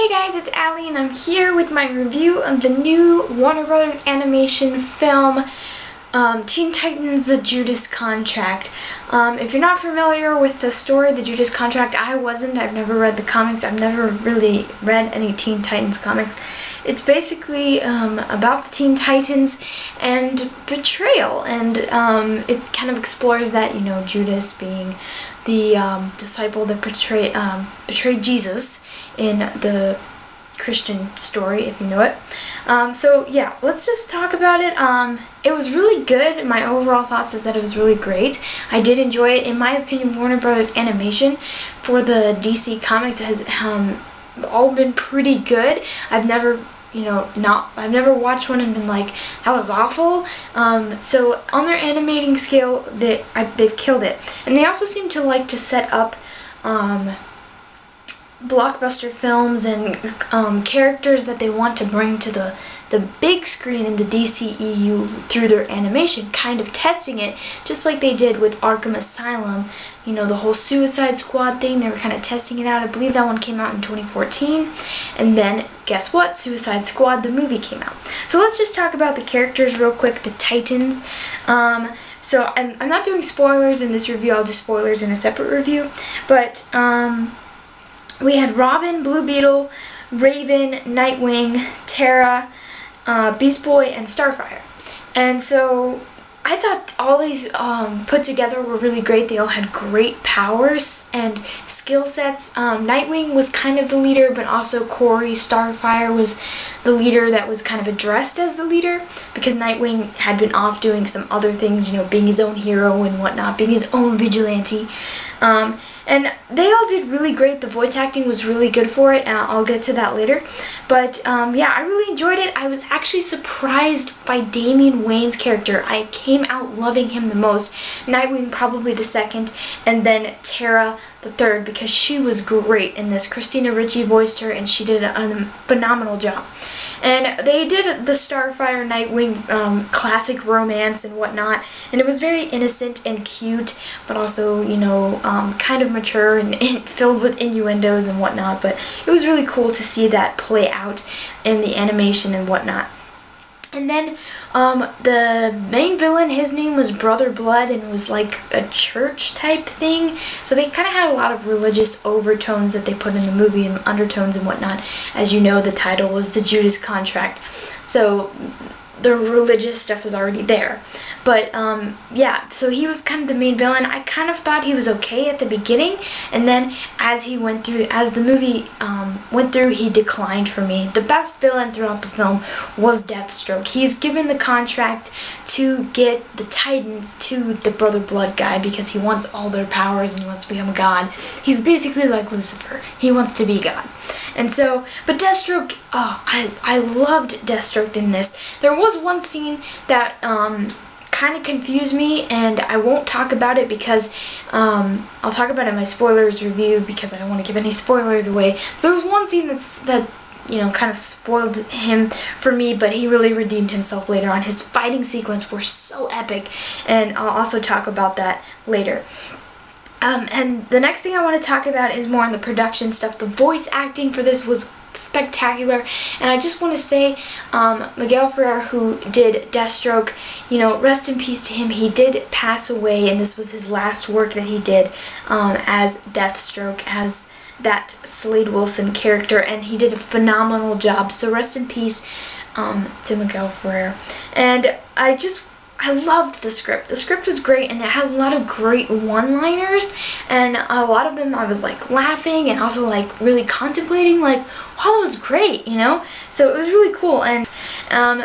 Hey guys, it's Allie and I'm here with my review of the new Warner Brothers animation film Teen Titans The Judas Contract. If you're not familiar with the story, The Judas Contract, I wasn't. I've never read the comics. I've never really read any Teen Titans comics. It's basically about the Teen Titans and betrayal, and it kind of explores that, you know, Judas being the disciple that betrayed Jesus in the Christian story, if you know it. So yeah, let's just talk about it. It was really good. My overall thoughts is that it was really great. I did enjoy it. In my opinion, Warner Brothers animation for the DC Comics has all been pretty good. I've never, you know, I've never watched one and been like, that was awful. So on their animating scale, they've killed it. And they also seem to like to set up blockbuster films and characters that they want to bring to the big screen in the DCEU through their animation, kind of testing it, just like they did with Arkham Asylum. You know, the whole Suicide Squad thing, they were kind of testing it out. I believe that one came out in 2014. And then, guess what? Suicide Squad, the movie, came out. So let's just talk about the characters real quick, the Titans. So I'm not doing spoilers in this review. I'll do spoilers in a separate review. But, we had Robin, Blue Beetle, Raven, Nightwing, Terra, Beast Boy, and Starfire. And so I thought all these put together were really great. They all had great powers and skill sets. Nightwing was kind of the leader, but also Cory Starfire was the leader that was kind of addressed as the leader, because Nightwing had been off doing some other things, you know, being his own hero and whatnot, being his own vigilante. And they all did really great. The voice acting was really good for it, and I'll get to that later. But yeah, I really enjoyed it. I was actually surprised by Damian Wayne's character. I came out loving him the most. Nightwing probably the second, and then Terra the third, because she was great in this. Christina Ricci voiced her, and she did a phenomenal job. And they did the Starfire Nightwing classic romance and whatnot, and it was very innocent and cute, but also, you know, kind of mature and filled with innuendos and whatnot. But it was really cool to see that play out in the animation and whatnot. And then the main villain, his name was Brother Blood, and was like a church type thing. So they kind of had a lot of religious overtones that they put in the movie, and undertones and whatnot. As you know, the title was The Judas Contract. So the religious stuff is already there. But yeah, so he was kind of the main villain. I kind of thought he was okay at the beginning, and then as he went through, as the movie went through, he declined for me. The best villain throughout the film was Deathstroke. He's given the contract to get the Titans to the Brother Blood guy, because he wants all their powers and he wants to become a god. He's basically like Lucifer. He wants to be God. And so, but Deathstroke, oh, I loved Deathstroke in this. There was one scene that kind of confused me, and I won't talk about it because I'll talk about it in my spoilers review, because I don't want to give any spoilers away. There was one scene that you know, kind of spoiled him for me, but he really redeemed himself later on. His fighting sequence were so epic, and I'll also talk about that later. And the next thing I want to talk about is more on the production stuff. The voice acting for this was spectacular, and I just want to say Miguel Ferrer, who did Deathstroke, you know, rest in peace to him. He did pass away, and this was his last work that he did as Deathstroke, as that Slade Wilson character, and he did a phenomenal job. So rest in peace to Miguel Ferrer. And I loved the script. The script was great, and it had a lot of great one-liners, and a lot of them I was like laughing and also like really contemplating, like, wow, that was great, you know? So it was really cool. And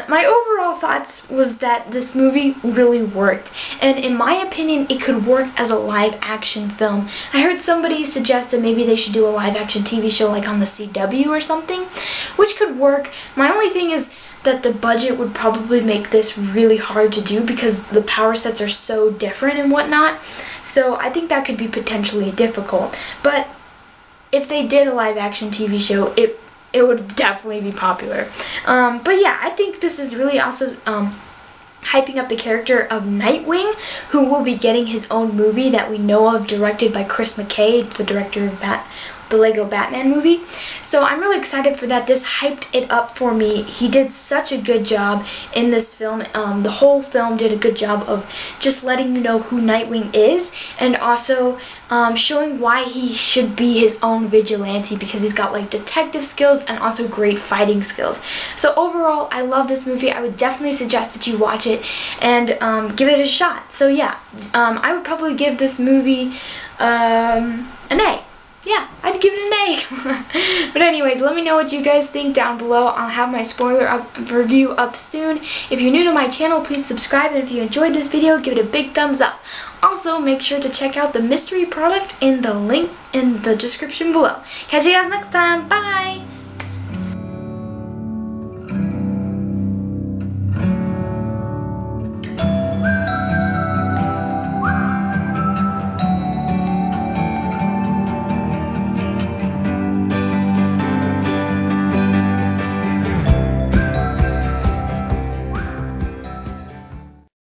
my overall thoughts was that this movie really worked, and in my opinion, it could work as a live-action film. I heard somebody suggest that maybe they should do a live-action TV show like on the CW or something, which could work. My only thing is that the budget would probably make this really hard to do, because the power sets are so different and whatnot. So I think that could be potentially difficult. But if they did a live action TV show, it would definitely be popular. But yeah, I think this is really also hyping up the character of Nightwing, who will be getting his own movie that we know of, directed by Chris McKay, the director of the Lego Batman movie. So I'm really excited for that. This hyped it up for me. He did such a good job in this film. The whole film did a good job of just letting you know who Nightwing is, and also showing why he should be his own vigilante, because he's got like detective skills and also great fighting skills. So overall, I love this movie. I would definitely suggest that you watch it and give it a shot. So yeah, I would probably give this movie an A. Yeah, I'd give it an A. But anyways, let me know what you guys think down below. I'll have my spoiler review up soon. If you're new to my channel, please subscribe, and if you enjoyed this video, give it a big thumbs up. Also, make sure to check out the mystery product in the link in the description below. Catch you guys next time. Bye!